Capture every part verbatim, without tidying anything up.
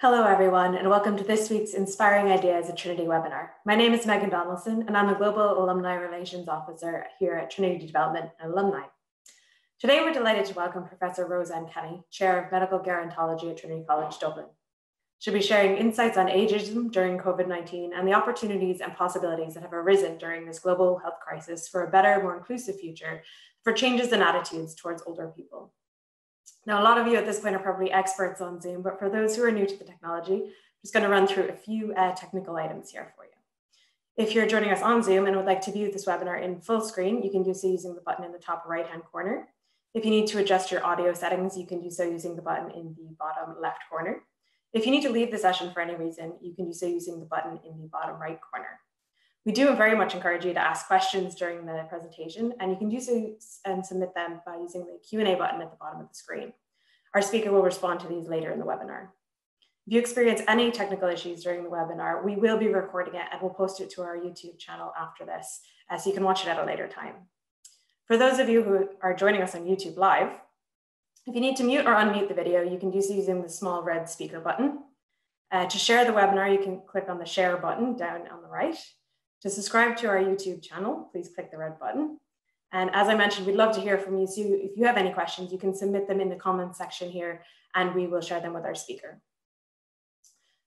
Hello, everyone, and welcome to this week's Inspiring Ideas at Trinity webinar. My name is Megan Donaldson, and I'm a Global Alumni Relations Officer here at Trinity Development and Alumni. Today, we're delighted to welcome Professor Rose Anne Kenny, Chair of Medical Gerontology at Trinity College Dublin. She'll be sharing insights on ageism during COVID nineteen and the opportunities and possibilities that have arisen during this global health crisis for a better, more inclusive future for changes in attitudes towards older people. Now, a lot of you at this point are probably experts on Zoom, but for those who are new to the technology, I'm just going to run through a few uh, technical items here for you. If you're joining us on Zoom and would like to view this webinar in full screen, you can do so using the button in the top right-hand corner. If you need to adjust your audio settings, you can do so using the button in the bottom left corner. If you need to leave the session for any reason, you can do so using the button in the bottom right corner. We do very much encourage you to ask questions during the presentation, and you can do so and submit them by using the Q and A button at the bottom of the screen. Our speaker will respond to these later in the webinar. If you experience any technical issues during the webinar, we will be recording it and we'll post it to our YouTube channel after this, uh, so you can watch it at a later time. For those of you who are joining us on YouTube Live, if you need to mute or unmute the video, you can do so using the small red speaker button. Uh, to share the webinar, you can click on the share button down on the right. To subscribe to our YouTube channel, please click the red button. And as I mentioned, we'd love to hear from you. So if you have any questions, you can submit them in the comments section here and we will share them with our speaker.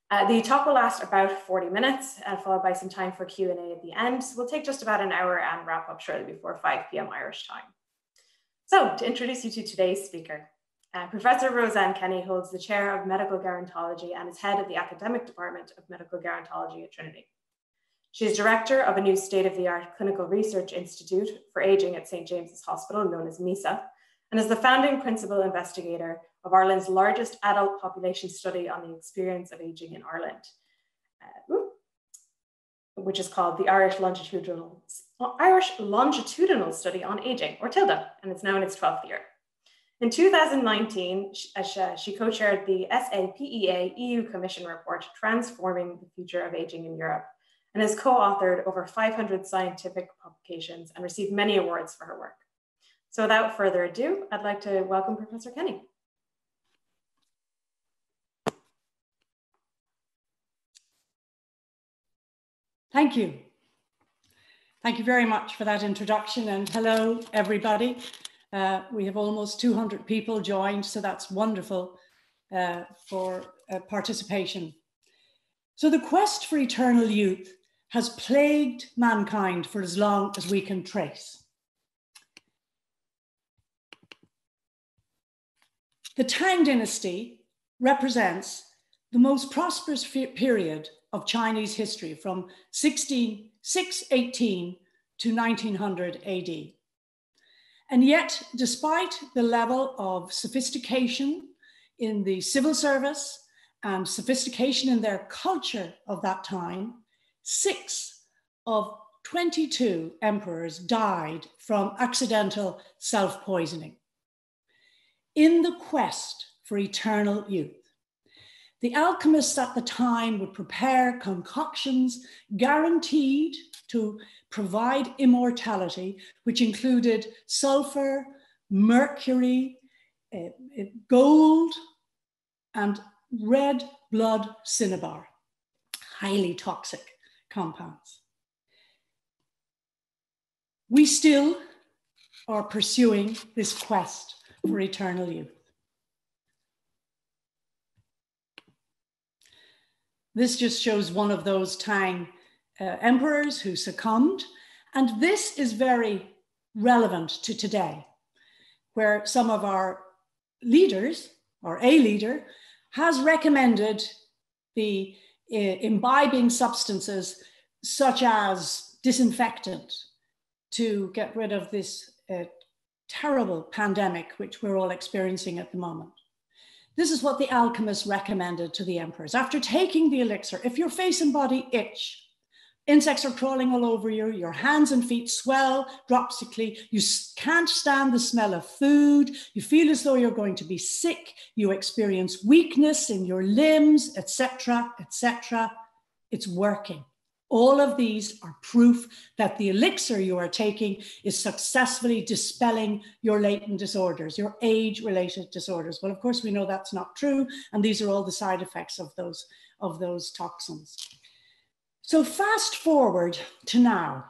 Uh, the talk will last about forty minutes uh, followed by some time for Q and A at the end. So we'll take just about an hour and wrap up shortly before five p m Irish time. So to introduce you to today's speaker, uh, Professor Rose Anne Kenny holds the Chair of Medical Gerontology and is Head of the Academic Department of Medical Gerontology at Trinity. She is director of a new state-of-the-art clinical research institute for aging at Saint James's Hospital, known as MISA, and is the founding principal investigator of Ireland's largest adult population study on the experience of aging in Ireland, uh, which is called the Irish Longitudinal, Irish Longitudinal Study on Aging, or TILDA, and it's now in its twelfth year. In two thousand nineteen, she co-chaired the SAPEA E U Commission report, Transforming the Future of Aging in Europe, and has co-authored over five hundred scientific publications and received many awards for her work. So without further ado, I'd like to welcome Professor Kenny. Thank you. Thank you very much for that introduction, and hello, everybody. Uh, we have almost two hundred people joined, so that's wonderful uh, for uh, participation. So the quest for eternal youth has plagued mankind for as long as we can trace. The Tang Dynasty represents the most prosperous period of Chinese history from sixteen, six eighteen to nineteen hundred A D. And yet, despite the level of sophistication in the civil service and sophistication in their culture of that time, six of twenty-two emperors died from accidental self-poisoning. In the quest for eternal youth, the alchemists at the time would prepare concoctions guaranteed to provide immortality, which included sulfur, mercury, uh, gold, and red blood cinnabar, highly toxic compounds. We still are pursuing this quest for eternal youth. This just shows one of those Tang uh, emperors who succumbed, and this is very relevant to today, where some of our leaders, or a leader, has recommended the uh, imbibing substances such as disinfectant to get rid of this uh, terrible pandemic which we're all experiencing at the moment. This is what the alchemists recommended to the emperors. After taking the elixir, if your face and body itch, insects are crawling all over you, your hands and feet swell dropsically, you can't stand the smell of food, you feel as though you're going to be sick, you experience weakness in your limbs, et cetera, et cetera. It's working. All of these are proof that the elixir you are taking is successfully dispelling your latent disorders, your age-related disorders. Well, of course, we know that's not true, and these are all the side effects of those, of those toxins. So fast forward to now,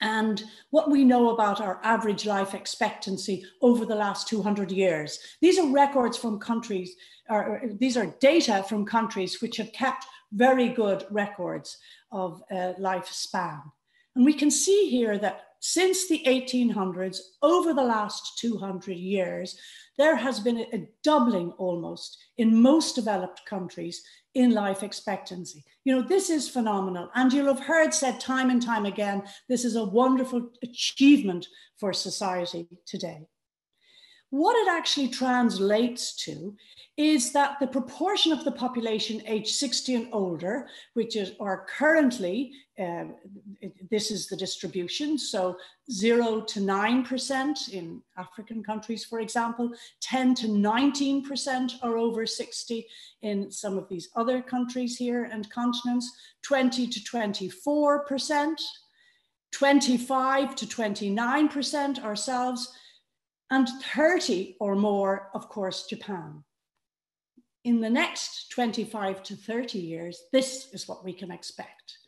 and what we know about our average life expectancy over the last two hundred years. These are records from countries, or these are data from countries which have kept very good records of uh, lifespan. And we can see here that since the eighteen hundreds, over the last two hundred years, there has been a, a doubling almost in most developed countries in life expectancy. You know, this is phenomenal. And you'll have heard said time and time again, this is a wonderful achievement for society today. What it actually translates to is that the proportion of the population age sixty and older, which is, are currently, uh, this is the distribution, so zero to nine percent in African countries, for example, ten to nineteen percent are over sixty in some of these other countries here and continents, twenty to twenty-four percent, twenty-five to twenty-nine percent ourselves, and thirty or more, of course, Japan. In the next twenty-five to thirty years, this is what we can expect,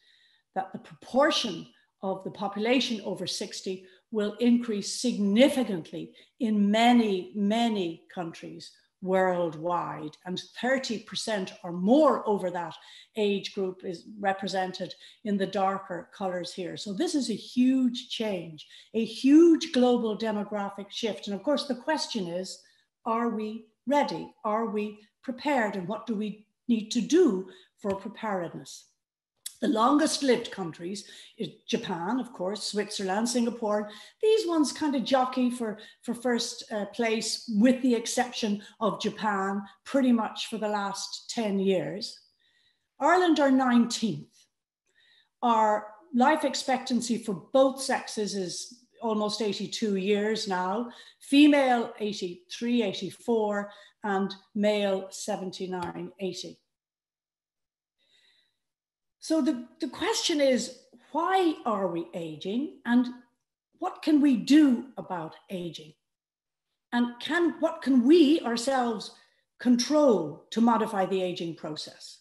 that the proportion of the population over sixty will increase significantly in many, many countries worldwide, and thirty percent or more over that age group is represented in the darker colors here. So this is a huge change, a huge global demographic shift. And of course, the question is, are we ready? Are we prepared? And what do we need to do for preparedness? The longest lived countries is Japan, of course, Switzerland, Singapore. These ones kind of jockey for, for first uh, place, with the exception of Japan, pretty much for the last ten years. Ireland are nineteenth. Our life expectancy for both sexes is almost eighty-two years now, female eighty-three, eighty-four, and male seventy-nine, eighty. So the, the question is, why are we aging, and what can we do about aging? And can, what can we ourselves control to modify the aging process?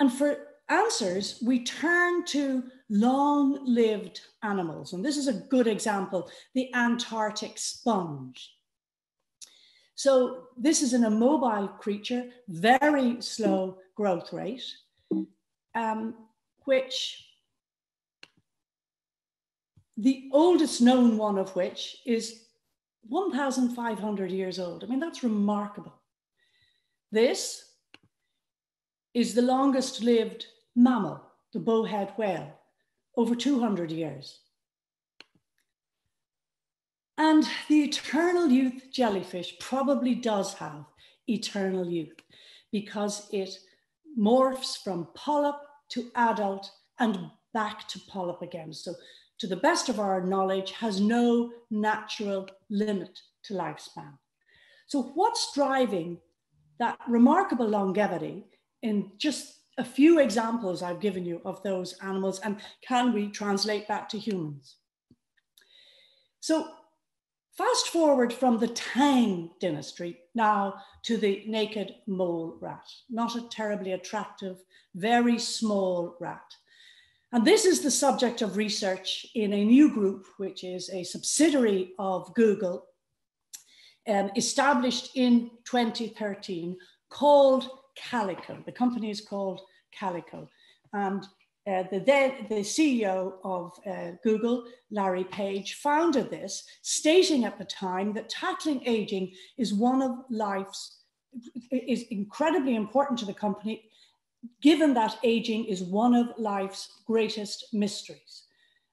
And for answers, we turn to long-lived animals. And this is a good example, the Antarctic sponge. So this is an immobile creature, very slow growth rate. Um, which the oldest known one of which is one thousand five hundred years old. I mean, that's remarkable. This is the longest lived mammal, the bowhead whale, over two hundred years. And the eternal youth jellyfish probably does have eternal youth, because it morphs from polyp to adult and back to polyp again. So to the best of our knowledge, has no natural limit to lifespan. So what's driving that remarkable longevity in just a few examples I've given you of those animals, and can we translate that to humans? So fast forward from the Tang Dynasty now to the naked mole rat, not a terribly attractive, very small rat. And this is the subject of research in a new group, which is a subsidiary of Google, um, established in twenty thirteen, called Calico. The company is called Calico. And Uh, the, the C E O of uh, Google, Larry Page, founded this, stating at the time that tackling aging is one of life's, is incredibly important to the company, given that aging is one of life's greatest mysteries.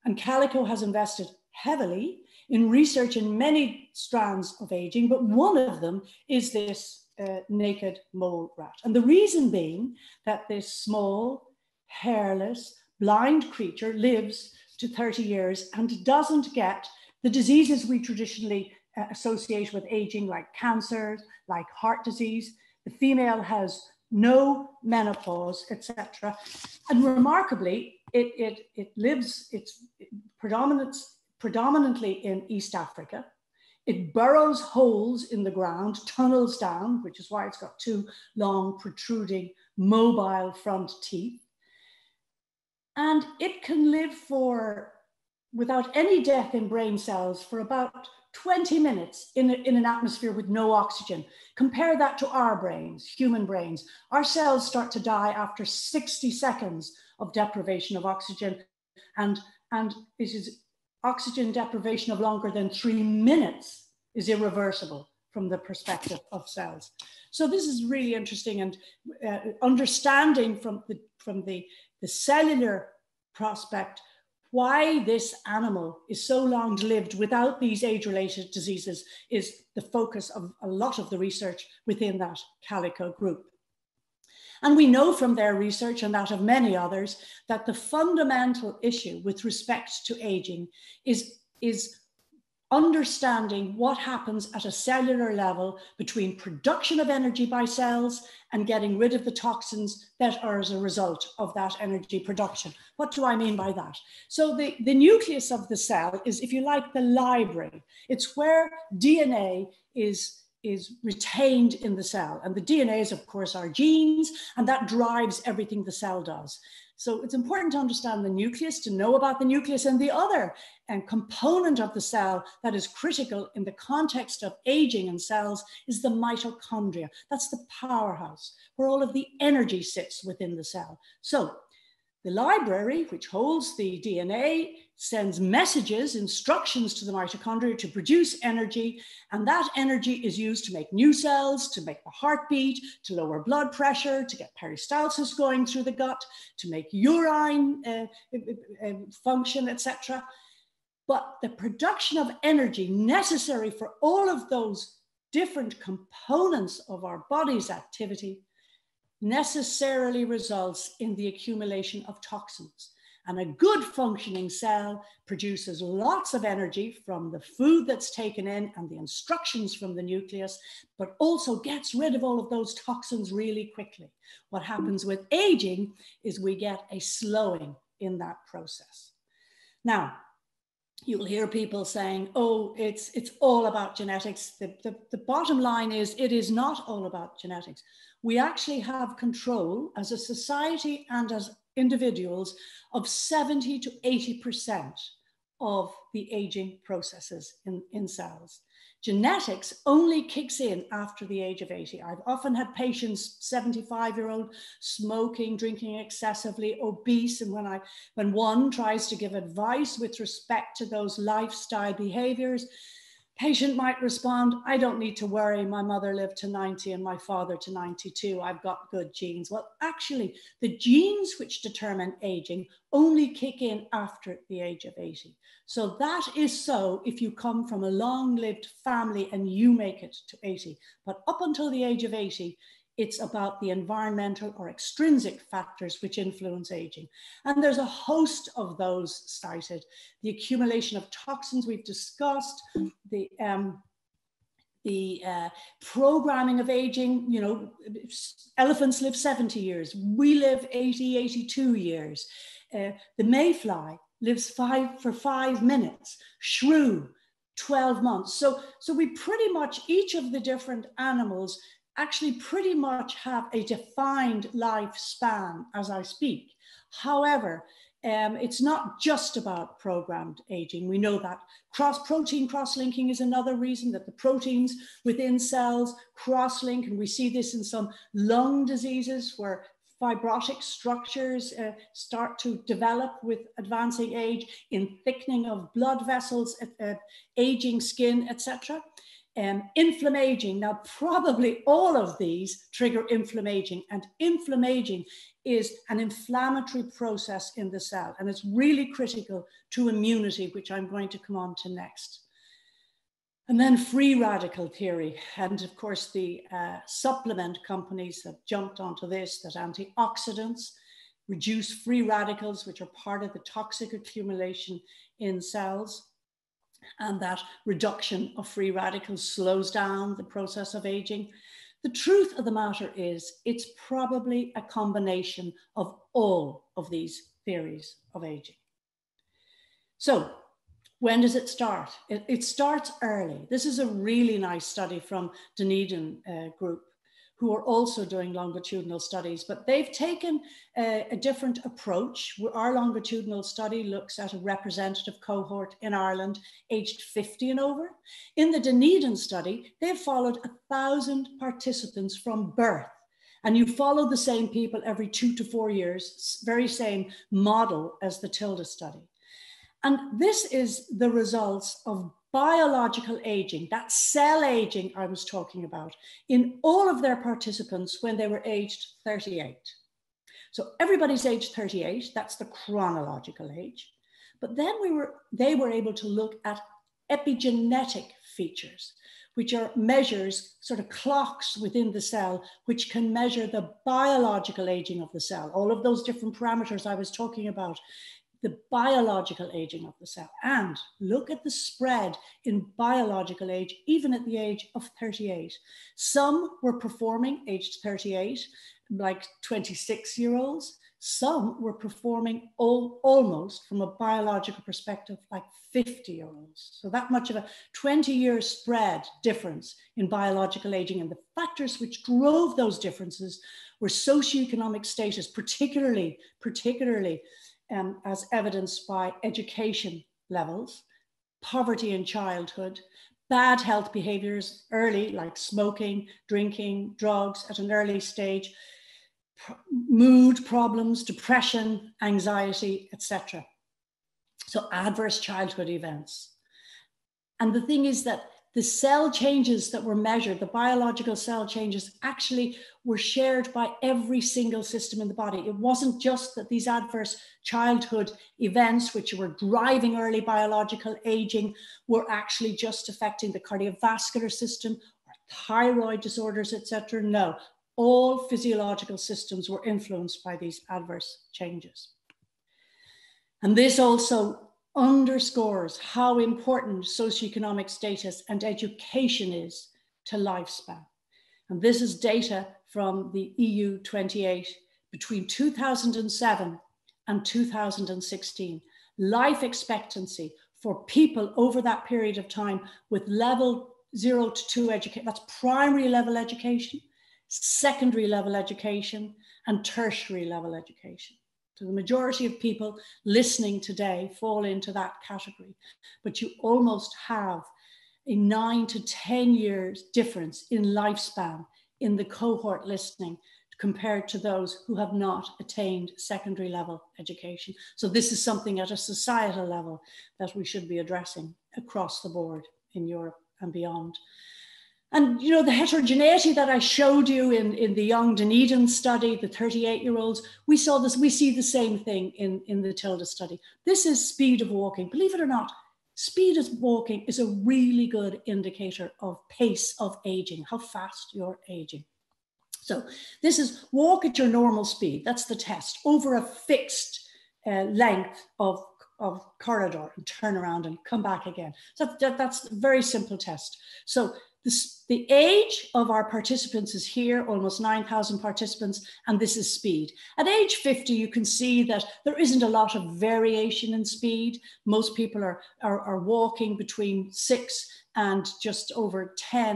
And Calico has invested heavily in research in many strands of aging, but one of them is this uh, naked mole rat. And the reason being that this small, hairless, blind creature lives to thirty years and doesn't get the diseases we traditionally uh, associate with aging, like cancer, like heart disease. The female has no menopause, et cetera. And remarkably, It, it, it lives, it's predominant, predominantly in East Africa. It burrows holes in the ground, tunnels down, which is why it's got two long, protruding, mobile front teeth. And it can live for, without any death in brain cells, for about twenty minutes in, a, in an atmosphere with no oxygen. Compare that to our brains, human brains. Our cells start to die after sixty seconds of deprivation of oxygen, and, and it is oxygen deprivation of longer than three minutes is irreversible from the perspective of cells. So this is really interesting, and uh, understanding from the, from the, the cellular prospect why this animal is so long-lived without these age-related diseases is the focus of a lot of the research within that Calico group. And we know from their research and that of many others that the fundamental issue with respect to aging is, is understanding what happens at a cellular level between production of energy by cells and getting rid of the toxins that are as a result of that energy production. What do I mean by that? So the, the nucleus of the cell is, if you like, the library. It's where D N A is is retained in the cell. And the D N A is, of course, our genes, and that drives everything the cell does. So it's important to understand the nucleus, to know about the nucleus and the other and component of the cell that is critical in the context of aging in cells is the mitochondria. That's the powerhouse where all of the energy sits within the cell. So the library, which holds the D N A, sends messages, instructions to the mitochondria to produce energy, and that energy is used to make new cells, to make the heartbeat, to lower blood pressure, to get peristalsis going through the gut, to make urine uh, function, et cetera. But the production of energy necessary for all of those different components of our body's activity necessarily results in the accumulation of toxins. And a good functioning cell produces lots of energy from the food that's taken in and the instructions from the nucleus, but also gets rid of all of those toxins really quickly. What happens with aging is we get a slowing in that process. Now, you'll hear people saying, oh, it's, it's all about genetics. The, the, the bottom line is it is not all about genetics. We actually have control as a society and as individuals of seventy to eighty percent of the aging processes in, in cells. Genetics only kicks in after the age of eighty. I've often had patients, seventy-five year old, smoking, drinking excessively, obese. And when, I, when one tries to give advice with respect to those lifestyle behaviors, patient might respond, I don't need to worry, my mother lived to ninety and my father to ninety-two, I've got good genes. Well, actually, the genes which determine aging only kick in after the age of eighty. So that is so if you come from a long-lived family and you make it to eighty. But up until the age of eighty, it's about the environmental or extrinsic factors which influence aging. And there's a host of those cited. The accumulation of toxins we've discussed, the, um, the uh, programming of aging, you know, elephants live seventy years. We live eighty, eighty-two years. Uh, the mayfly lives five for five minutes. Shrew, twelve months. So, so we pretty much, each of the different animals actually pretty much have a defined lifespan as I speak. However, um, it's not just about programmed aging. We know that cross protein cross-linking is another reason, that the proteins within cells cross-link, and we see this in some lung diseases where fibrotic structures uh, start to develop with advancing age, in thickening of blood vessels, uh, aging skin, et cetera. Um, inflammaging. Now, probably all of these trigger inflammaging, and inflammaging is an inflammatory process in the cell, and it's really critical to immunity, which I'm going to come on to next. And then free radical theory, and of course the uh, supplement companies have jumped onto this, that antioxidants reduce free radicals, which are part of the toxic accumulation in cells. And that reduction of free radicals slows down the process of aging. The truth of the matter is it's probably a combination of all of these theories of aging. So when does it start? It, it starts early. This is a really nice study from Dunedin uh, group, who are also doing longitudinal studies, but they've taken a, a different approach. Our longitudinal study looks at a representative cohort in Ireland, aged fifty and over. In the Dunedin study, they've followed a thousand participants from birth, and you follow the same people every two to four years, very same model as the TILDA study. And this is the results of biological aging, that cell aging I was talking about, in all of their participants when they were aged thirty-eight. So everybody's aged thirty-eight, that's the chronological age. But then we were, they were able to look at epigenetic features, which are measures, sort of clocks within the cell, which can measure the biological aging of the cell, all of those different parameters I was talking about, the biological aging of the cell, and look at the spread in biological age, even at the age of thirty-eight. Some were performing aged thirty-eight, like twenty-six year olds. Some were performing all, almost from a biological perspective, like fifty year olds. So that much of a twenty year spread difference in biological aging, and the factors which drove those differences were socioeconomic status, particularly, particularly, Um, as evidenced by education levels, poverty in childhood, bad health behaviors early, like smoking, drinking, drugs at an early stage, pr- mood problems, depression, anxiety, et cetera. So adverse childhood events. And the thing is that the cell changes that were measured, the biological cell changes, actually were shared by every single system in the body. It wasn't just that these adverse childhood events, which were driving early biological aging, were actually just affecting the cardiovascular system or thyroid disorders, et cetera. No, all physiological systems were influenced by these adverse changes. And this also underscores how important socioeconomic status and education is to lifespan. And this is data from the E U twenty-eight between two thousand seven and two thousand sixteen. Life expectancy for people over that period of time with level zero to two education, that's primary level education, secondary level education, and tertiary level education. So the majority of people listening today fall into that category, but you almost have a nine to ten years difference in lifespan in the cohort listening compared to those who have not attained secondary level education. So this is something at a societal level that we should be addressing across the board in Europe and beyond. And, you know, the heterogeneity that I showed you in, in the young Dunedin study, the thirty-eight year olds, we saw this, we see the same thing in, in the TILDA study. This is speed of walking. Believe it or not, speed of walking is a really good indicator of pace of aging, how fast you're aging. So this is walk at your normal speed. That's the test, over a fixed uh, length of, of corridor, and turn around and come back again. So that, that's a very simple test. So This, the age of our participants is here, almost nine thousand participants, and this is speed. At age fifty, you can see that there isn't a lot of variation in speed. Most people are, are, are walking between six and just over ten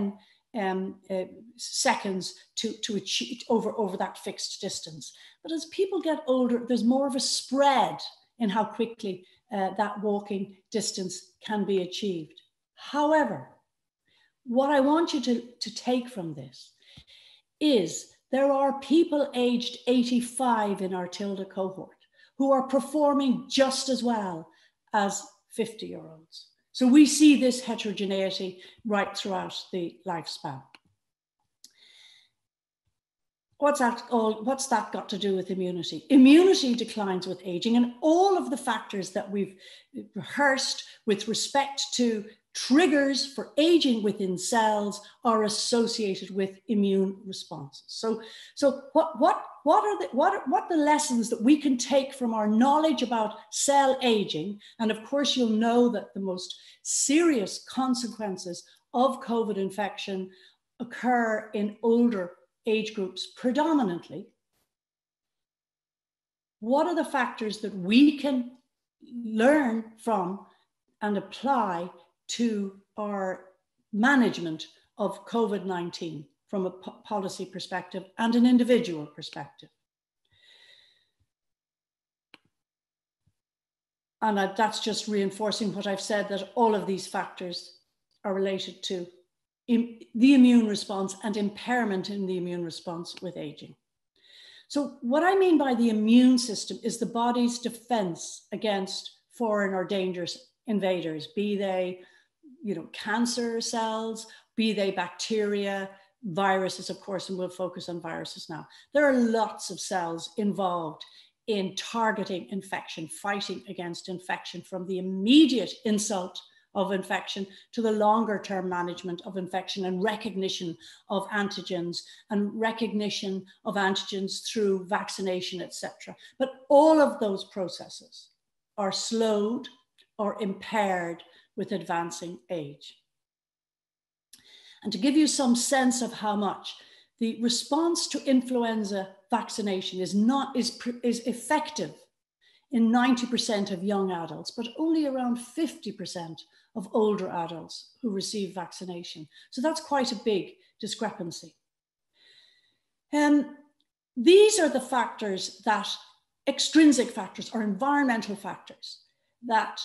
um, uh, seconds to, to achieve over, over that fixed distance. But as people get older, there's more of a spread in how quickly uh, that walking distance can be achieved. However, what I want you to, to take from this is there are people aged eighty-five in our TILDA cohort who are performing just as well as fifty year olds. So we see this heterogeneity right throughout the lifespan. What's that, all, what's that got to do with immunity? Immunity declines with aging, and all of the factors that we've rehearsed with respect to triggers for aging within cells are associated with immune responses. So, so what, what, what are the, what, are, what the lessons that we can take from our knowledge about cell aging? And of course, you'll know that the most serious consequences of COVID infection occur in older age groups predominantly. what are the factors that we can learn from and apply to our management of COVID nineteen from a po- policy perspective and an individual perspective. And I, that's just reinforcing what I've said, that all of these factors are related to im- the immune response and impairment in the immune response with aging. So what I mean by the immune system is the body's defense against foreign or dangerous invaders, be they, you know, cancer cells, be they bacteria, viruses, of course, and we'll focus on viruses now. There are lots of cells involved in targeting infection, fighting against infection, from the immediate insult of infection to the longer term management of infection and recognition of antigens and recognition of antigens through vaccination, et cetera. But all of those processes are slowed or impaired with advancing age. And to give you some sense of how much, the response to influenza vaccination is not is, is effective in ninety percent of young adults, but only around fifty percent of older adults who receive vaccination. So that's quite a big discrepancy. Um, these are the factors that, extrinsic factors or environmental factors, that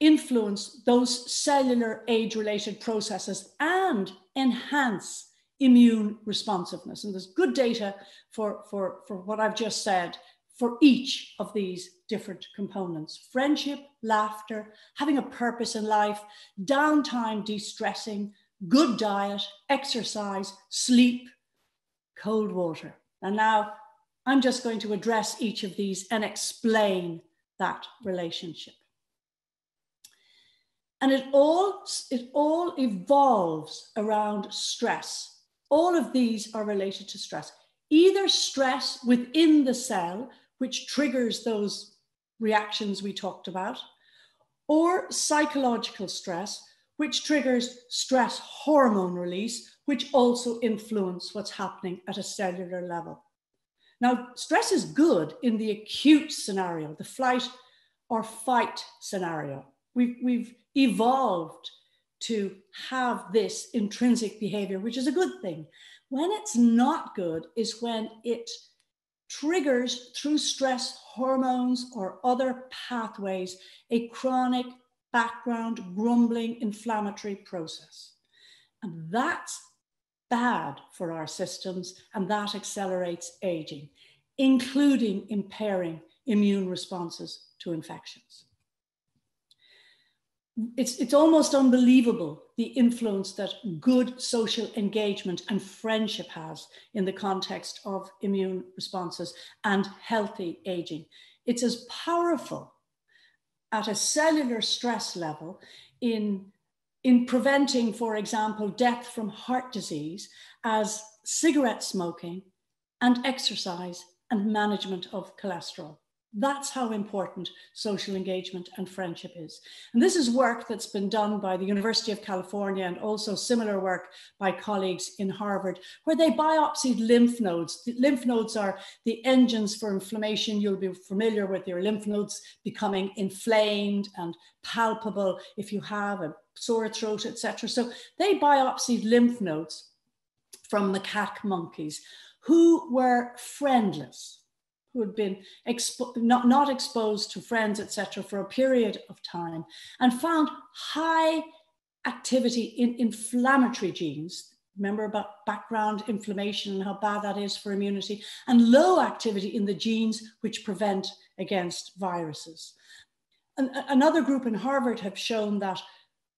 influence those cellular age-related processes and enhance immune responsiveness. And there's good data for, for, for what I've just said for each of these different components: friendship, laughter, having a purpose in life, downtime, de-stressing, good diet, exercise, sleep, cold water. And now I'm just going to address each of these and explain that relationship. And it all, it all evolves around stress. All of these are related to stress. Either stress within the cell, which triggers those reactions we talked about, or psychological stress, which triggers stress hormone release, which also influences what's happening at a cellular level. Now, stress is good in the acute scenario, the flight or fight scenario. We've, we've evolved to have this intrinsic behavior, which is a good thing. When it's not good is when it triggers through stress hormones or other pathways a chronic background grumbling inflammatory process. And that's bad for our systems, and that accelerates aging, including impairing immune responses to infections. It's, it's almost unbelievable the influence that good social engagement and friendship has in the context of immune responses and healthy aging. It's as powerful at a cellular stress level in, in preventing, for example, death from heart disease as cigarette smoking and exercise and management of cholesterol. That's how important social engagement and friendship is. And this is work that's been done by the University of California and also similar work by colleagues in Harvard, where they biopsied lymph nodes. The lymph nodes are the engines for inflammation. You'll be familiar with your lymph nodes becoming inflamed and palpable if you have a sore throat, et cetera. So they biopsied lymph nodes from macaque monkeys who were friendless, who had been expo not, not exposed to friends, et cetera, for a period of time, and found high activity in inflammatory genes. Remember about background inflammation and how bad that is for immunity, and low activity in the genes which prevent against viruses. And another group in Harvard have shown that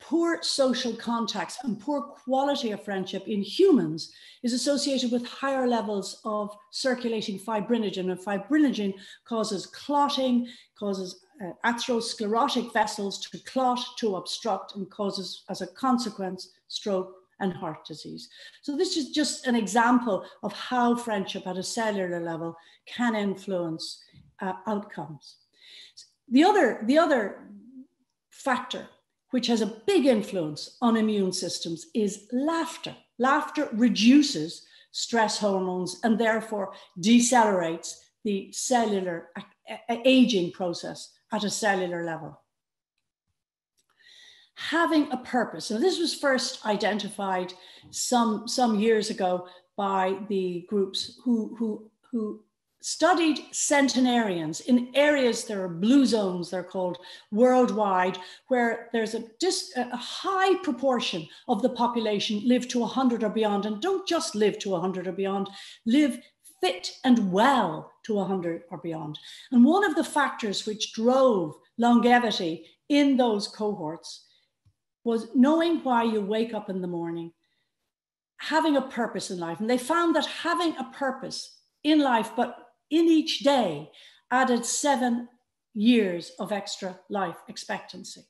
poor social contacts and poor quality of friendship in humans is associated with higher levels of circulating fibrinogen, and fibrinogen causes clotting, causes uh, atherosclerotic vessels to clot, to obstruct, and causes, as a consequence, stroke and heart disease. So this is just an example of how friendship at a cellular level can influence uh, outcomes. The other, the other factor which has a big influence on immune systems is laughter. Laughter reduces stress hormones and therefore decelerates the cellular aging process at a cellular level. Having a purpose. Now, this was first identified some, some years ago by the groups who, who, who studied centenarians in areas, there are blue zones, they're called, worldwide, where there's a, dis, a high proportion of the population live to one hundred or beyond, and don't just live to one hundred or beyond, live fit and well to one hundred or beyond. And one of the factors which drove longevity in those cohorts was knowing why you wake up in the morning, having a purpose in life. And they found that having a purpose in life, but in each day, added seven years of extra life expectancy.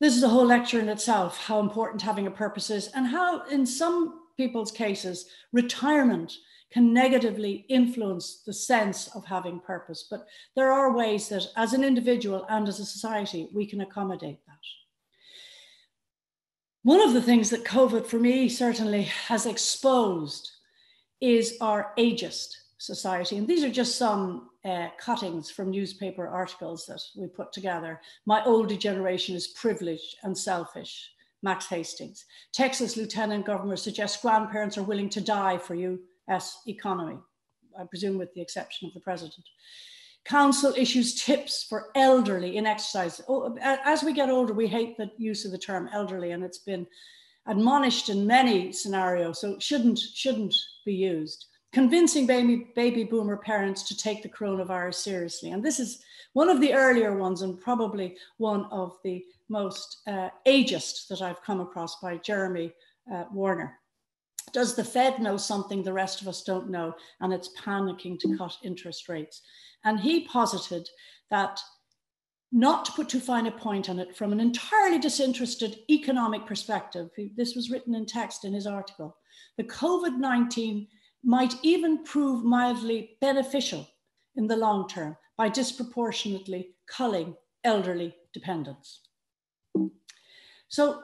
This is a whole lecture in itself, how important having a purpose is, and how in some people's cases, retirement can negatively influence the sense of having purpose. But there are ways that as an individual and as a society, we can accommodate that. One of the things that COVID for me certainly has exposed is our ageist society. And these are just some uh, cuttings from newspaper articles that we put together. My older generation is privileged and selfish, Max Hastings. Texas Lieutenant Governor suggests grandparents are willing to die for U S economy, I presume with the exception of the president. Council issues tips for elderly in exercise. As we get older, we hate the use of the term elderly, and it's been admonished in many scenarios, so it shouldn't, shouldn't be used. Convincing baby, baby boomer parents to take the coronavirus seriously. And this is one of the earlier ones and probably one of the most uh, ageist that I've come across, by Jeremy uh, Warner. Does the Fed know something the rest of us don't know? And it's panicking to cut interest rates. And he posited that, not to put too fine a point on it, from an entirely disinterested economic perspective, this was written in text in his article, the COVID nineteen might even prove mildly beneficial in the long term by disproportionately culling elderly dependents. So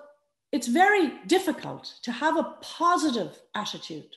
it's very difficult to have a positive attitude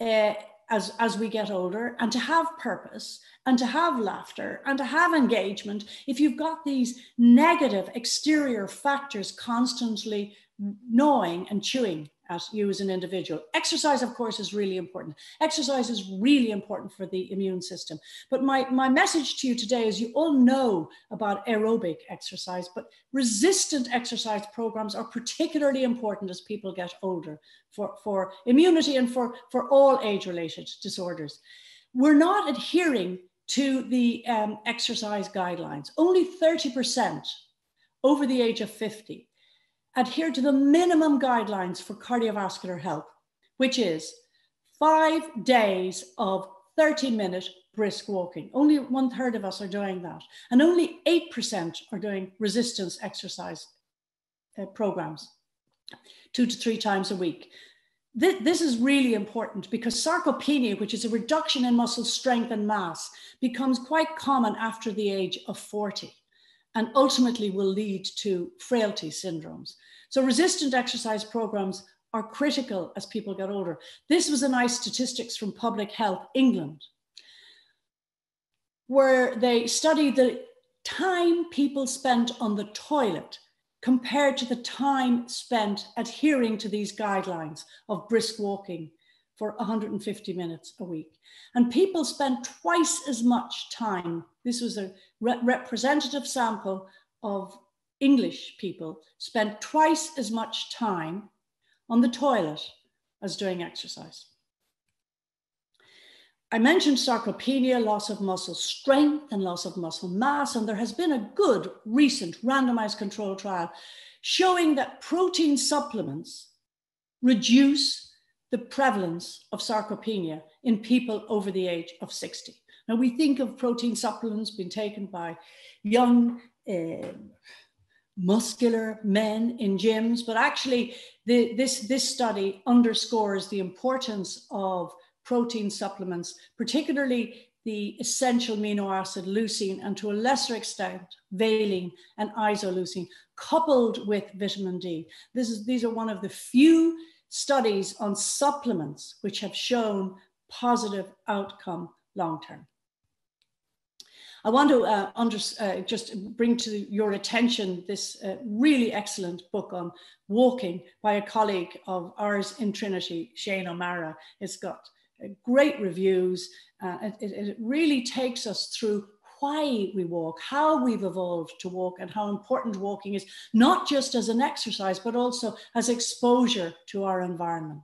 uh, as, as we get older, and to have purpose, and to have laughter, and to have engagement, if you've got these negative exterior factors constantly gnawing and chewing at you as an individual. Exercise, of course, is really important. Exercise is really important for the immune system. But my, my message to you today is, you all know about aerobic exercise, but resistant exercise programs are particularly important as people get older for, for immunity and for, for all age-related disorders. We're not adhering to the um, exercise guidelines. Only thirty percent over the age of fifty adhere to the minimum guidelines for cardiovascular health, which is five days of thirty minute brisk walking. Only one third of us are doing that. And only eight percent are doing resistance exercise uh, programs two to three times a week. This, this is really important because sarcopenia, which is a reduction in muscle strength and mass, becomes quite common after the age of forty. And ultimately will lead to frailty syndromes. So resistant exercise programs are critical as people get older. This was a nice statistics from Public Health England, where they studied the time people spent on the toilet compared to the time spent adhering to these guidelines of brisk walking for one hundred fifty minutes a week. And people spent twice as much time. This was a re representative sample of English people, spent twice as much time on the toilet as doing exercise. I mentioned sarcopenia, loss of muscle strength and loss of muscle mass. And there has been a good recent randomized control trial showing that protein supplements reduce the prevalence of sarcopenia in people over the age of sixty. Now, we think of protein supplements being taken by young, uh, muscular men in gyms, but actually the, this, this study underscores the importance of protein supplements, particularly the essential amino acid leucine, and to a lesser extent, valine and isoleucine, coupled with vitamin D. This is, these are one of the few studies on supplements which have shown positive outcome long-term. I want to uh, under, uh, just bring to your attention this uh, really excellent book on walking by a colleague of ours in Trinity, Shane O'Mara. It's got uh, great reviews. Uh, it, it really takes us through why we walk, how we've evolved to walk, and how important walking is, not just as an exercise, but also as exposure to our environment.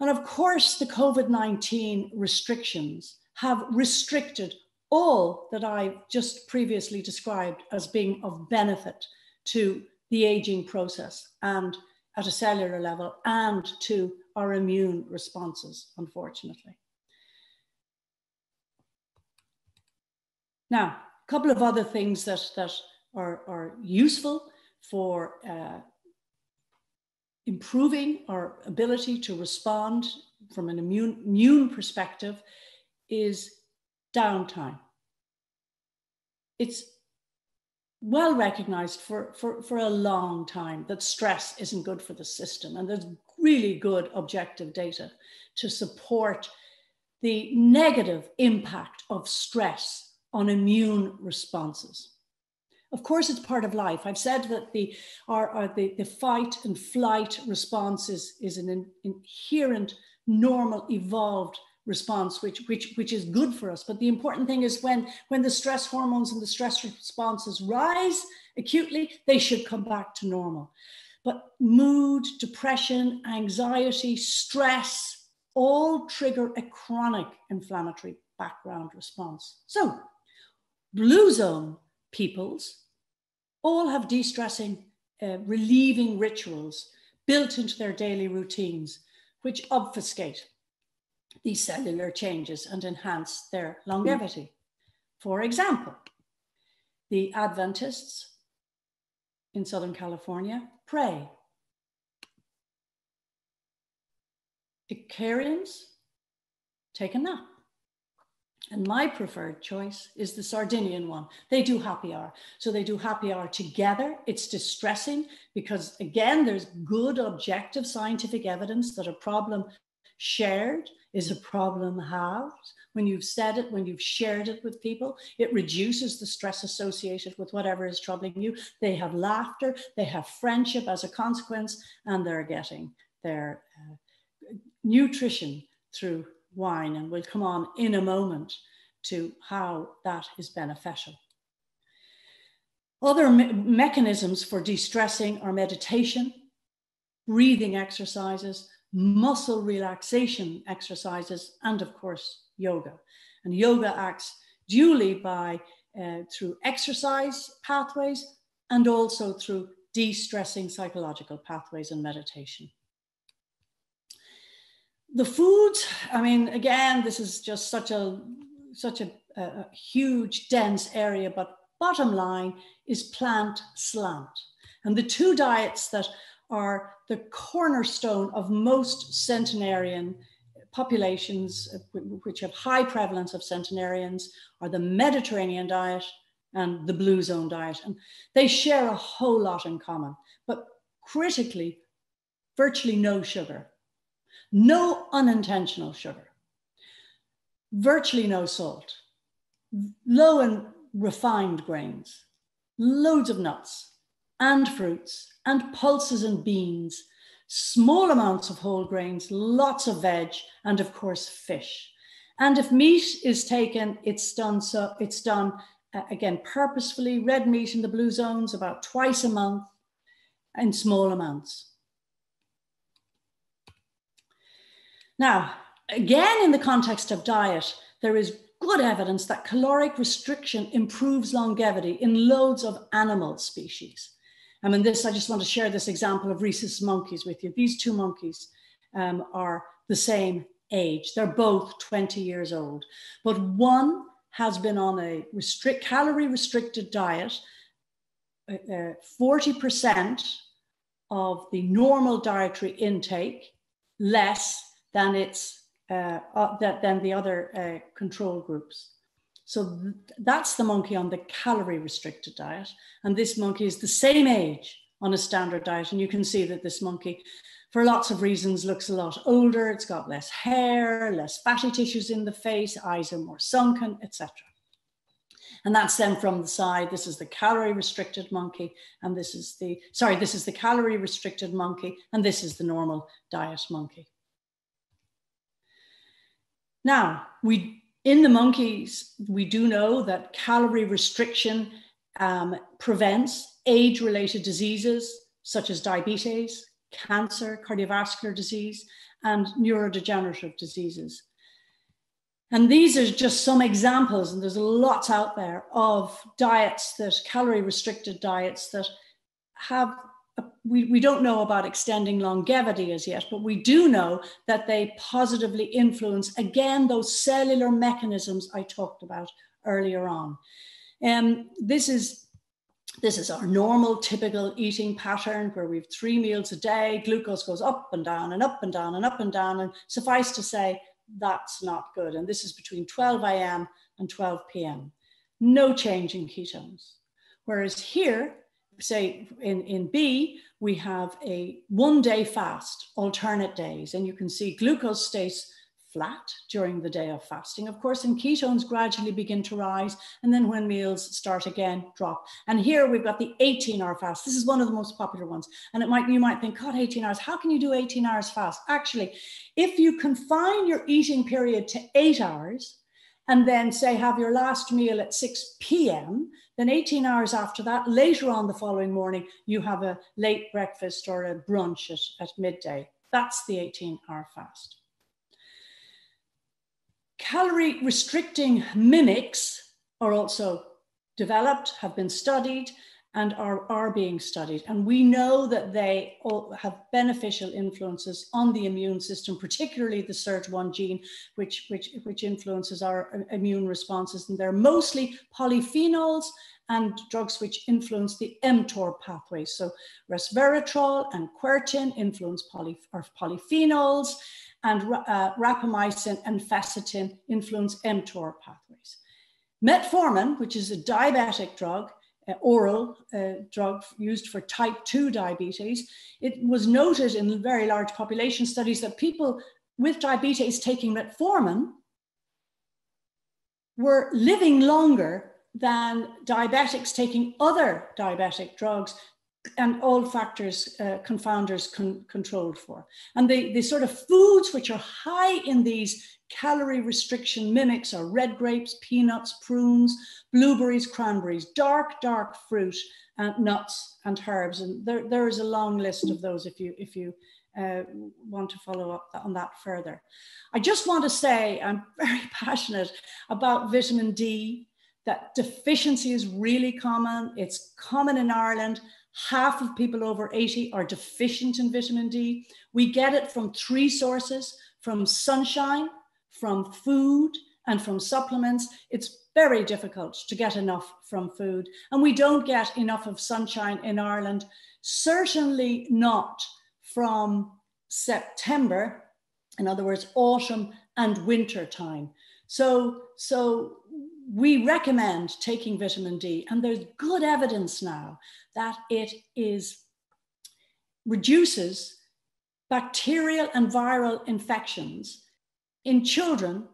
And of course, the COVID nineteen restrictions have restricted all that I just previously described as being of benefit to the aging process and at a cellular level and to our immune responses, unfortunately. Now, a couple of other things that, that are, are useful for uh, improving our ability to respond from an immune, immune perspective is downtime. It's well recognized for, for, for a long time that stress isn't good for the system, and there's really good objective data to support the negative impact of stress on immune responses. Of course, it's part of life. I've said that the, our, our, the, the fight and flight response is, is an inherent, normal, evolved response, which, which, which is good for us. But the important thing is when, when the stress hormones and the stress responses rise acutely, they should come back to normal. But mood, depression, anxiety, stress, all trigger a chronic inflammatory background response. So, blue zone peoples all have de-stressing, uh, relieving rituals built into their daily routines, which obfuscate these cellular changes and enhance their longevity. For example, the Adventists in Southern California pray. Icarians take a nap. And my preferred choice is the Sardinian one. They do happy hour. So they do happy hour together. It's distressing because, again, there's good objective scientific evidence that a problem shared is a problem halved. When you've said it, when you've shared it with people, it reduces the stress associated with whatever is troubling you. They have laughter, they have friendship as a consequence, and they're getting their uh, nutrition through wine, and we'll come on in a moment to how that is beneficial. Other me mechanisms for de-stressing are meditation, breathing exercises, muscle relaxation exercises, and of course, yoga. And yoga acts dually by uh, through exercise pathways and also through de-stressing psychological pathways and meditation. The foods, I mean, again, this is just such a such a, a huge, dense area, but bottom line is plant slant. And the two diets that are the cornerstone of most centenarian populations, which have high prevalence of centenarians, are the Mediterranean diet and the Blue Zone diet. And they share a whole lot in common, but critically, virtually no sugar. No unintentional sugar, virtually no salt, low in refined grains, loads of nuts and fruits and pulses and beans, small amounts of whole grains, lots of veg, and of course fish. And if meat is taken, it's done so it's done uh, again purposefully. Red meat in the blue zones about twice a month in small amounts. Now, again, in the context of diet, there is good evidence that caloric restriction improves longevity in loads of animal species. I mean, this, I just want to share this example of rhesus monkeys with you. These two monkeys um, are the same age. They're both twenty years old, but one has been on a restrict, calorie restricted diet, uh, forty percent of the normal dietary intake, less than its uh, uh, than the other uh, control groups. So th that's the monkey on the calorie-restricted diet, and this monkey is the same age on a standard diet. And you can see that this monkey, for lots of reasons, looks a lot older. It's got less hair, less fatty tissues in the face, eyes are more sunken, et cetera. And that's then from the side. This is the calorie restricted monkey. And this is the, sorry, this is the calorie restricted monkey. And this is the normal diet monkey. Now, we, in the monkeys, we do know that calorie restriction um, prevents age-related diseases such as diabetes, cancer, cardiovascular disease, and neurodegenerative diseases. And these are just some examples, and there's lots out there of diets that, calorie restricted diets that have, a, we, we don't know about extending longevity as yet, but we do know that they positively influence, again, those cellular mechanisms I talked about earlier on. Um, this is This is our normal, typical eating pattern where we have three meals a day, glucose goes up and down and up and down and up and down. And suffice to say, that's not good. And this is between twelve A M and twelve P M. No change in ketones. Whereas here, say in, in B, we have a one day fast, alternate days. And you can see glucose stays flat during the day of fasting, of course, and ketones gradually begin to rise. And then when meals start again, drop. And here we've got the eighteen hour fast. This is one of the most popular ones. And it might, you might think, God, eighteen hours, how can you do eighteen hours fast? Actually, if you confine your eating period to eight hours, and then say, have your last meal at six P M, then eighteen hours after that, later on the following morning, you have a late breakfast or a brunch at, at midday. That's the eighteen hour fast. Calorie restricting mimics are also developed, have been studied, and are, are being studied. And we know that they all have beneficial influences on the immune system, particularly the SIRT one gene, which, which, which influences our immune responses. And they're mostly polyphenols and drugs which influence the mTOR pathway. So resveratrol and quercetin influence poly, or polyphenols, and uh, rapamycin and facetin influence mTOR pathways. Metformin, which is a diabetic drug, uh, oral uh, drug used for type two diabetes, it was noted in very large population studies that people with diabetes taking metformin were living longer than diabetics taking other diabetic drugs, and all factors, uh, confounders con controlled for. And the, the sort of foods which are high in these calorie restriction mimics are red grapes, peanuts, prunes, blueberries, cranberries, dark, dark fruit, and nuts and herbs. And there, there is a long list of those if you, if you uh, want to follow up on that further. I just want to say I'm very passionate about vitamin D, that deficiency is really common. It's common in Ireland. Half of people over eighty are deficient in vitamin D. We get it from three sources: from sunshine, from food, and from supplements. It's very difficult to get enough from food. And we don't get enough of sunshine in Ireland, certainly not from September, in other words, autumn and winter time. So, so we recommend taking vitamin D, and there's good evidence now that it is reduces bacterial and viral infections in children.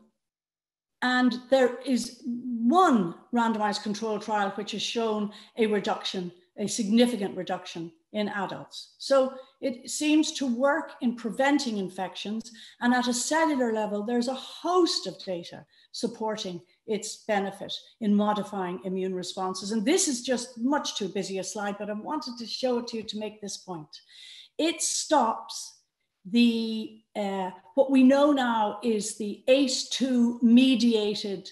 And there is one randomized controlled trial which has shown a reduction, a significant reduction in adults. So it seems to work in preventing infections. And at a cellular level, there's a host of data supporting its benefit in modifying immune responses. And this is just much too busy a slide, but I wanted to show it to you to make this point. It stops the, uh, what we know now is the A C E two mediated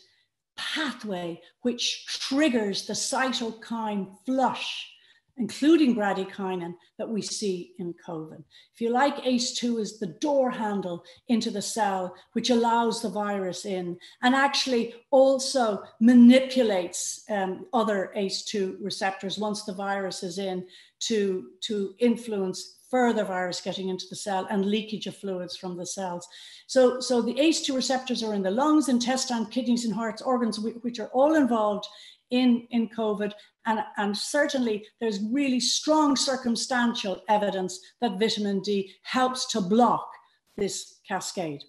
pathway, which triggers the cytokine flush, including bradykinin, that we see in COVID. If you like, A C E two is the door handle into the cell, which allows the virus in and actually also manipulates um, other A C E two receptors once the virus is in to, to influence further virus getting into the cell and leakage of fluids from the cells. So, so the A C E two receptors are in the lungs, intestine, kidneys, and hearts, organs, which are all involved in, in COVID. And, and certainly there's really strong circumstantial evidence that vitamin D helps to block this cascade.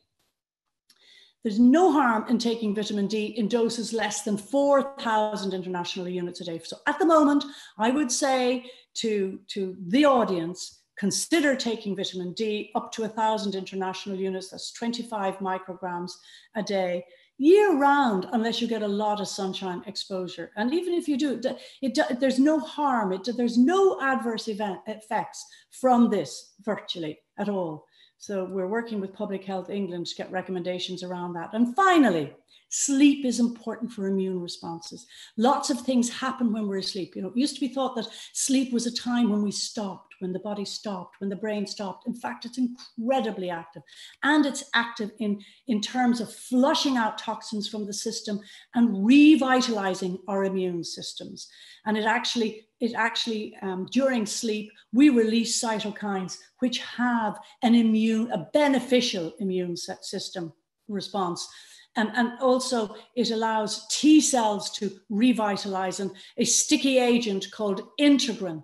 There's no harm in taking vitamin D in doses less than four thousand international units a day. So at the moment, I would say to, to the audience, consider taking vitamin D up to one thousand international units, that's twenty-five micrograms a day, year round, unless you get a lot of sunshine exposure. And even if you do, it, it, there's no harm, it, there's no adverse event, effects from this virtually at all. So we're working with Public Health England to get recommendations around that. And finally, sleep is important for immune responses. Lots of things happen when we're asleep. You know, it used to be thought that sleep was a time when we stopped, when the body stopped, when the brain stopped. In fact, it's incredibly active. And it's active in, in terms of flushing out toxins from the system and revitalizing our immune systems. And it actually It actually, um, during sleep, we release cytokines which have an immune, a beneficial immune system response. And, and also it allows T cells to revitalize and a sticky agent called integrin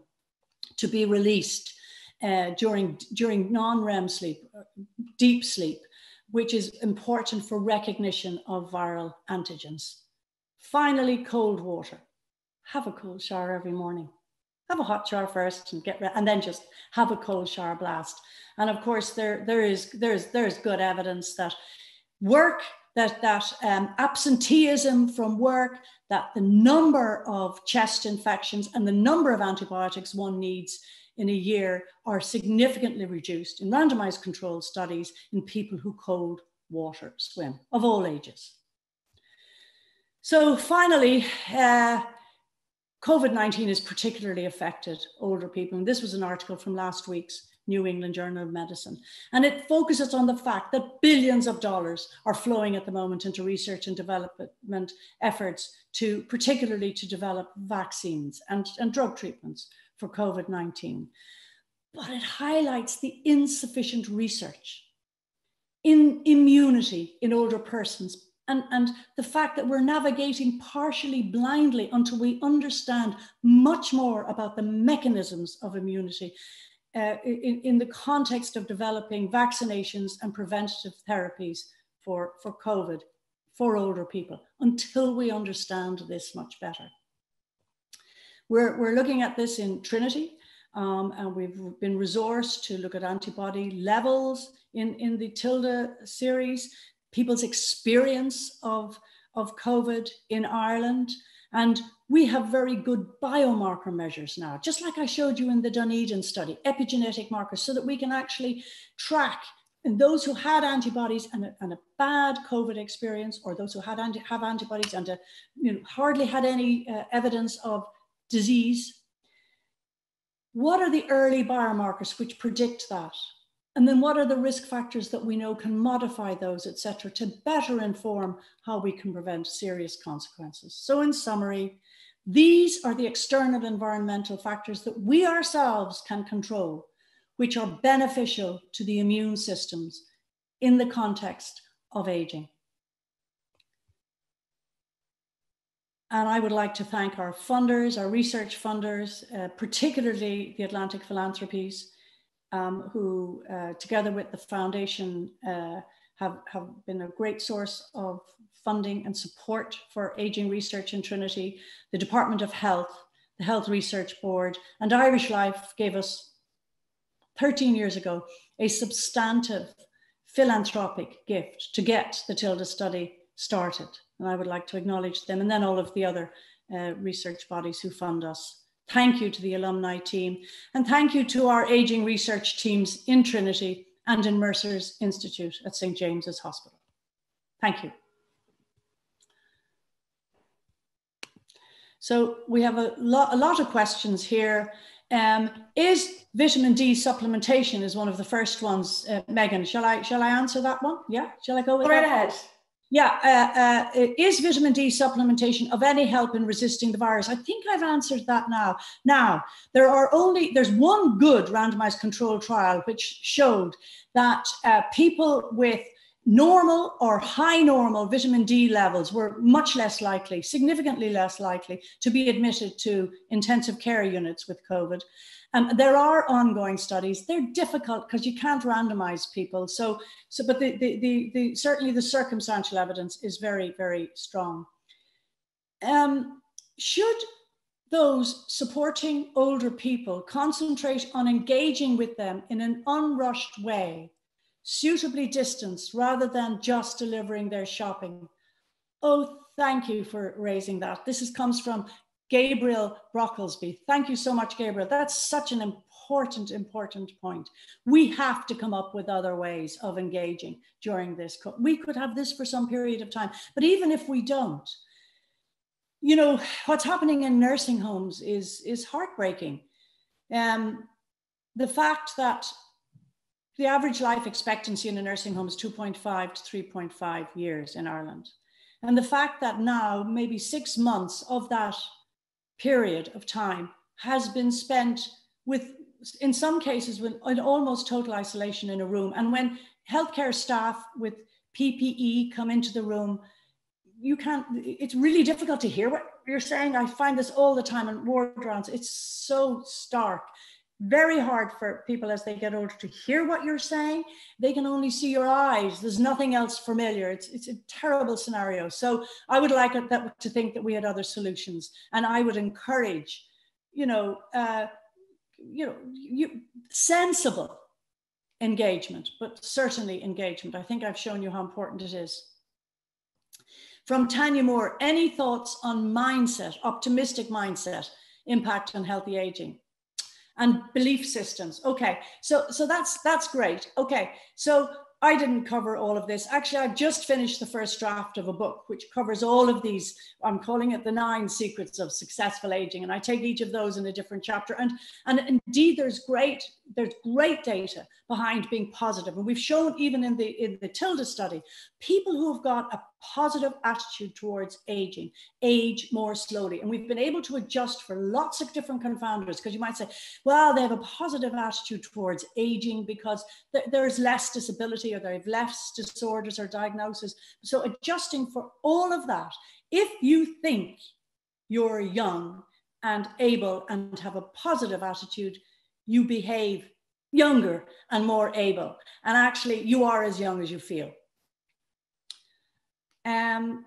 to be released uh, during, during non-REM sleep, deep sleep, which is important for recognition of viral antigens. Finally, cold water. Have a cold shower every morning. Have a hot shower first and get and then just have a cold shower blast. And of course, there there is there is there is good evidence that work that that um, absenteeism from work, that the number of chest infections and the number of antibiotics one needs in a year are significantly reduced in randomized controlled studies in people who cold water swim of all ages. So finally. Uh, COVID nineteen has particularly affected older people. And this was an article from last week's New England Journal of Medicine. And it focuses on the fact that billions of dollars are flowing at the moment into research and development efforts to particularly to develop vaccines and, and drug treatments for COVID nineteen. But it highlights the insufficient research in immunity in older persons, And, and the fact that we're navigating partially blindly until we understand much more about the mechanisms of immunity uh, in, in the context of developing vaccinations and preventative therapies for, for COVID for older people, until we understand this much better. We're, we're looking at this in Trinity. Um, and we've been resourced to look at antibody levels in, in the TILDA series, people's experience of, of COVID in Ireland. And we have very good biomarker measures now, just like I showed you in the Dunedin study, epigenetic markers, so that we can actually track in those who had antibodies and a, and a bad COVID experience, or those who had anti, have antibodies and a, you know, hardly had any uh, evidence of disease. What are the early biomarkers which predict that? And then what are the risk factors that we know can modify those, et cetera, to better inform how we can prevent serious consequences? So in summary, these are the external environmental factors that we ourselves can control, which are beneficial to the immune systems in the context of aging. And I would like to thank our funders, our research funders, uh, particularly the Atlantic Philanthropies, Um, who, uh, together with the foundation, uh, have, have been a great source of funding and support for aging research in Trinity. The Department of Health, the Health Research Board, and Irish Life gave us, thirteen years ago, a substantive philanthropic gift to get the TILDA study started. And I would like to acknowledge them, and then all of the other uh, research bodies who fund us. Thank you to the alumni team, and thank you to our aging research teams in Trinity and in Mercer's Institute at Saint James's Hospital. Thank you. So we have a, lo a lot of questions here. Um, is vitamin D supplementation is one of the first ones, uh, Megan, shall I, shall I answer that one? Yeah, shall I go with that? Right ahead. Yeah, uh, uh, is vitamin D supplementation of any help in resisting the virus? I think I've answered that now. Now, there are only, there's one good randomized control trial which showed that uh, people with normal or high normal vitamin D levels were much less likely, significantly less likely, to be admitted to intensive care units with COVID. Um, there are ongoing studies. They're difficult because you can't randomize people. So, so but the, the, the, the, certainly the circumstantial evidence is very, very strong. Um, should those supporting older people concentrate on engaging with them in an unrushed way, suitably distanced, rather than just delivering their shopping? Oh, thank you for raising that. This is, comes from Gabriel Brocklesby. Thank you so much, Gabriel. That's such an important, important point. We have to come up with other ways of engaging during this. We could have this for some period of time, but even if we don't, you know, what's happening in nursing homes is, is heartbreaking. Um, the fact that the average life expectancy in a nursing home is two point five to three point five years in Ireland. And the fact that now maybe six months of that period of time has been spent with, in some cases, with an almost total isolation in a room. And when healthcare staff with P P E come into the room, you can't, it's really difficult to hear what you're saying. I find this all the time in ward rounds. It's so stark. Very hard for people as they get older to hear what you're saying. They can only see your eyes. There's nothing else familiar. It's, it's a terrible scenario. So I would like it that, to think that we had other solutions. And I would encourage, you know, uh, you know, you, sensible engagement, but certainly engagement. I think I've shown you how important it is. From Tanya Moore, any thoughts on mindset, optimistic mindset, impact on healthy aging? And belief systems. Okay, so so that's that's great. Okay, so I didn't cover all of this. Actually, I've just finished the first draft of a book which covers all of these. I'm calling it the nine secrets of successful aging, and I take each of those in a different chapter. And and indeed, there's great there's great data behind being positive. And we've shown even in the in the TILDA study, people who have got a positive attitude towards aging age more slowly. And we've been able to adjust for lots of different confounders, because you might say, well, they have a positive attitude towards aging because th there's less disability, or they have less disorders or diagnosis. So adjusting for all of that, if you think you're young and able and have a positive attitude, you behave younger and more able. And actually, you are as young as you feel. Um,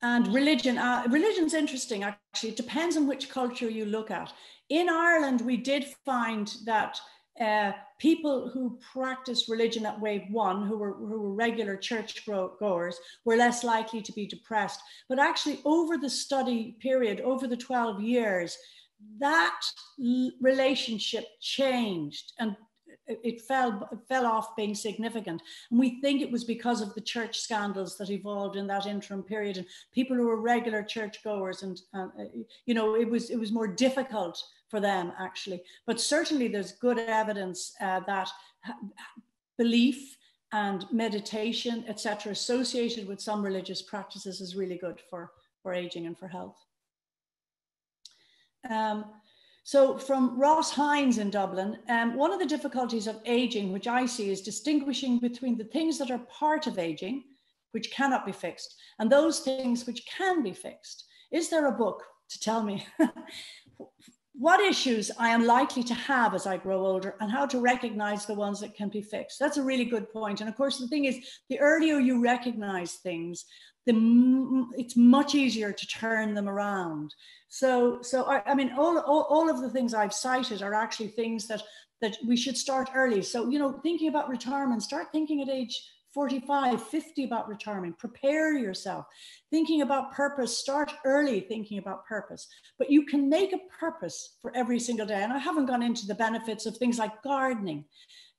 and religion, uh, religion's interesting, actually. It depends on which culture you look at. In Ireland, we did find that uh, people who practiced religion at wave one, who were, who were regular church goers, were less likely to be depressed. But actually, over the study period, over the twelve years, that relationship changed, and it fell, fell off being significant. And we think it was because of the church scandals that evolved in that interim period, and people who were regular churchgoers, and, uh, you know, it was, it was more difficult for them, actually. But certainly there's good evidence uh, that belief and meditation, et cetera, associated with some religious practices is really good for, for aging and for health. Um, So from Ross Hines in Dublin, um, one of the difficulties of aging, which I see, is distinguishing between the things that are part of aging, which cannot be fixed, and those things which can be fixed. Is there a book to tell me what issues I am likely to have as I grow older, and how to recognize the ones that can be fixed? That's a really good point. And of course, the thing is, the earlier you recognize things, The, it's much easier to turn them around. So, so I, I mean, all, all, all of the things I've cited are actually things that, that we should start early. So, you know, thinking about retirement, start thinking at age forty-five, fifty about retirement, prepare yourself. Thinking about purpose, start early thinking about purpose. But you can make a purpose for every single day. And I haven't gone into the benefits of things like gardening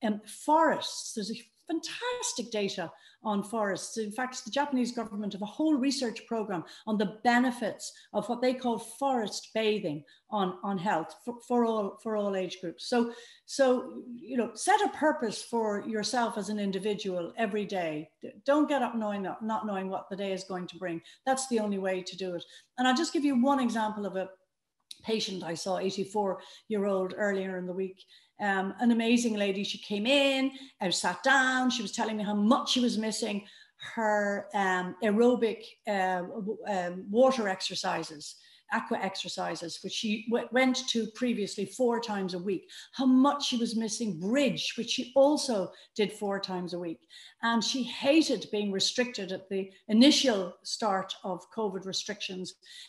and forests. There's a fantastic data on forests. In fact, the Japanese government have a whole research program on the benefits of what they call forest bathing on, on health for, for, all, for all age groups. So, so, you know, set a purpose for yourself as an individual every day. Don't get up knowing, not knowing what the day is going to bring. That's the only way to do it. And I'll just give you one example of a patient I saw, eighty-four year old, earlier in the week. Um, an amazing lady. She came in and sat down. She was telling me how much she was missing her um, aerobic uh, um, water exercises, aqua exercises, which she w went to previously four times a week, how much she was missing bridge, which she also did four times a week. And she hated being restricted at the initial start of COVID restrictions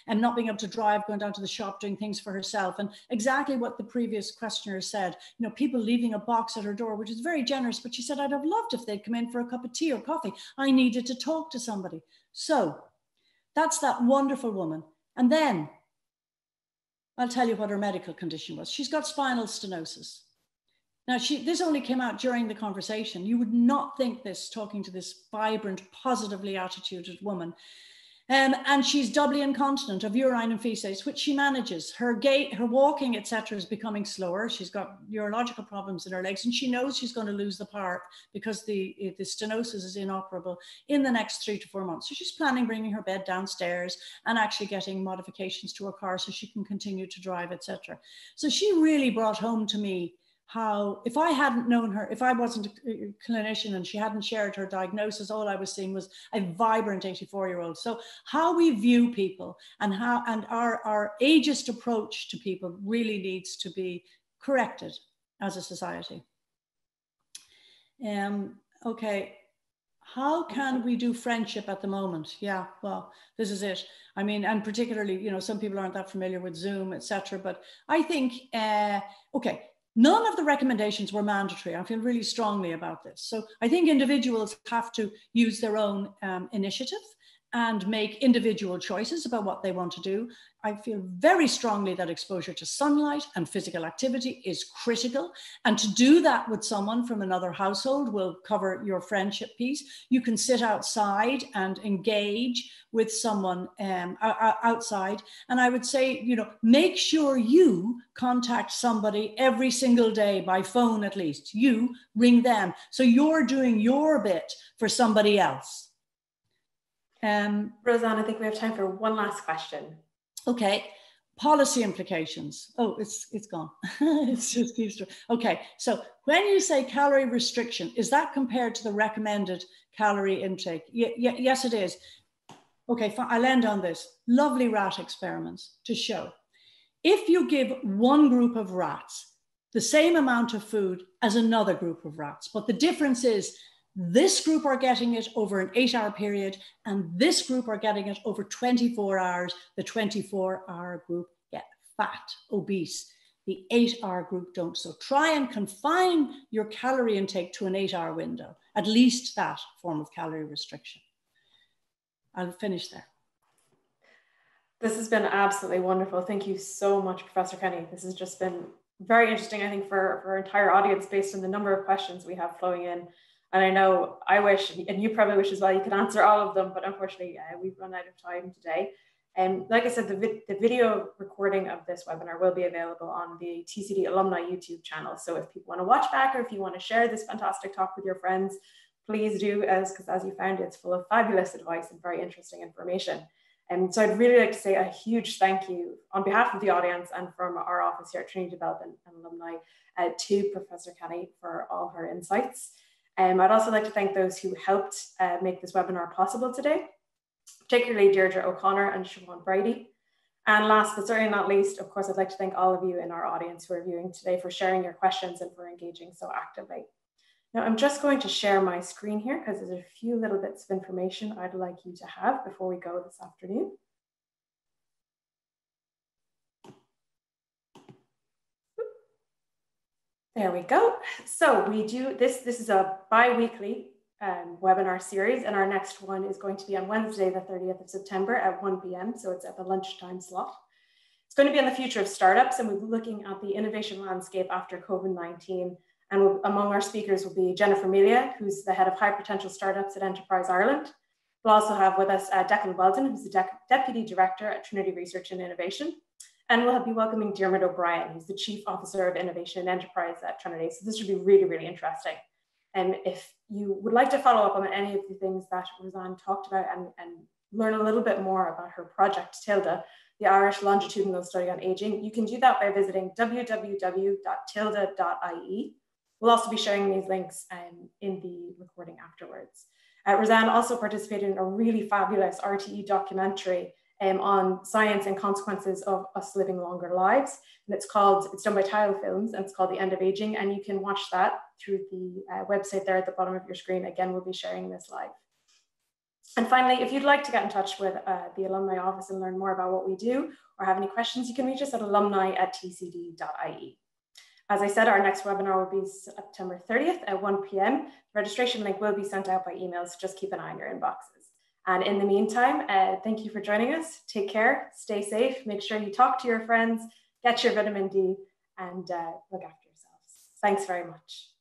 and not being able to drive, going down to the shop, doing things for herself. And exactly what the previous questioner said, you know, people leaving a box at her door, which is very generous, but she said, I'd have loved if they'd come in for a cup of tea or coffee. I needed to talk to somebody. So that's that wonderful woman. And then I'll tell you what her medical condition was. She's got spinal stenosis. Now, she, this only came out during the conversation. You would not think this talking to this vibrant, positively attituded woman. Um, and she's doubly incontinent of urine and feces, which she manages. Her gait, her walking, et cetera, is becoming slower. She's got neurological problems in her legs, and she knows she's going to lose the part because the, the stenosis is inoperable in the next three to four months. So she's planning bringing her bed downstairs and actually getting modifications to her car so she can continue to drive, et cetera. So she really brought home to me how, if I hadn't known her, if I wasn't a clinician and she hadn't shared her diagnosis, all I was seeing was a vibrant eighty-four year old. So how we view people and how, and our, our ageist approach to people really needs to be corrected as a society. Um, okay. How can we do friendship at the moment? Yeah, well, this is it. I mean, and particularly, you know, some people aren't that familiar with Zoom, et cetera, but I think, uh, okay. None of the recommendations were mandatory. I feel really strongly about this. So I think individuals have to use their own um, initiative and make individual choices about what they want to do. I feel very strongly that exposure to sunlight and physical activity is critical. And to do that with someone from another household will cover your friendship piece. You can sit outside and engage with someone um, outside. And I would say, you know, make sure you contact somebody every single day by phone, at least. You ring them. So you're doing your bit for somebody else. Um, Rose Anne, I think we have time for one last question. Okay, policy implications. Oh, it's it's gone. It's just Easter. Okay, so when you say calorie restriction, is that compared to the recommended calorie intake? Y yes, it is. Okay, I'll end on this. Lovely rat experiments to show. If you give one group of rats the same amount of food as another group of rats, but the difference is this group are getting it over an eight hour period, and this group are getting it over twenty-four hours. The twenty-four hour group get fat, obese. The eight hour group don't. So try and confine your calorie intake to an eight hour window, at least that form of calorie restriction. I'll finish there. This has been absolutely wonderful. Thank you so much, Professor Kenny. This has just been very interesting, I think, for, for our entire audience based on the number of questions we have flowing in. And I know I wish, and you probably wish as well, you could answer all of them, but unfortunately uh, we've run out of time today. And um, like I said, the, vi the video recording of this webinar will be available on the T C D Alumni YouTube channel. So if people want to watch back, or if you want to share this fantastic talk with your friends, please do, as because as you found, it's full of fabulous advice and very interesting information. And so I'd really like to say a huge thank you on behalf of the audience and from our office here at Trinity Development and Alumni uh, to Professor Kenny for all her insights. Um, I'd also like to thank those who helped uh, make this webinar possible today, particularly Deirdre O'Connor and Siobhan Brady. And last but certainly not least, of course, I'd like to thank all of you in our audience who are viewing today for sharing your questions and for engaging so actively. Now, I'm just going to share my screen here because there's a few little bits of information I'd like you to have before we go this afternoon. There we go. So we do this, this is a bi-weekly um, webinar series, and our next one is going to be on Wednesday, the thirtieth of September at one p m So it's at the lunchtime slot. It's going to be on the future of startups, and we'll be looking at the innovation landscape after COVID nineteen. And we'll, among our speakers will be Jennifer Melia, who's the head of high potential startups at Enterprise Ireland. We'll also have with us uh, Declan Weldon, who's the de deputy director at Trinity Research and Innovation. And we'll be welcoming Dermot O'Brien, who's the Chief Officer of Innovation and Enterprise at Trinity. So this should be really, really interesting. And if you would like to follow up on any of the things that Rose Anne talked about and, and learn a little bit more about her project, TILDA, the Irish Longitudinal Study on Aging. You can do that by visiting w w w dot tilda dot i e. We'll also be sharing these links um, in the recording afterwards. Uh, Rose Anne also participated in a really fabulous R T E documentary um, on science and consequences of us living longer lives. And it's called, it's done by Tile Films, and it's called The End of Aging. And you can watch that through the uh, website there at the bottom of your screen. Again, we'll be sharing this live. And finally, if you'd like to get in touch with uh, the alumni office and learn more about what we do or have any questions, you can reach us at alumni at t c d dot i e. As I said, our next webinar will be September thirtieth at one p m The registration link will be sent out by email, so just keep an eye on your inboxes. And in the meantime, uh, thank you for joining us. Take care, stay safe, make sure you talk to your friends, get your vitamin D, and uh, look after yourselves. Thanks very much.